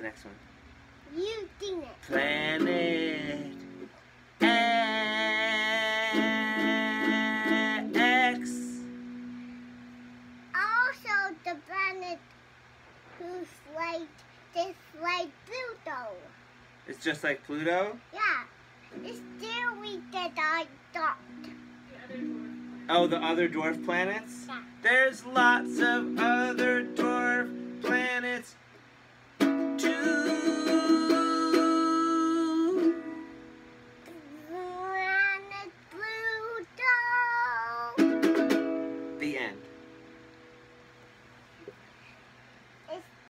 the next one? You ding it. Planet X. Also the planet who's like just like Pluto. It's just like Pluto? Yeah. It's there with the dot. Oh, the other dwarf planets? Yeah. There's lots of other dwarf planets too.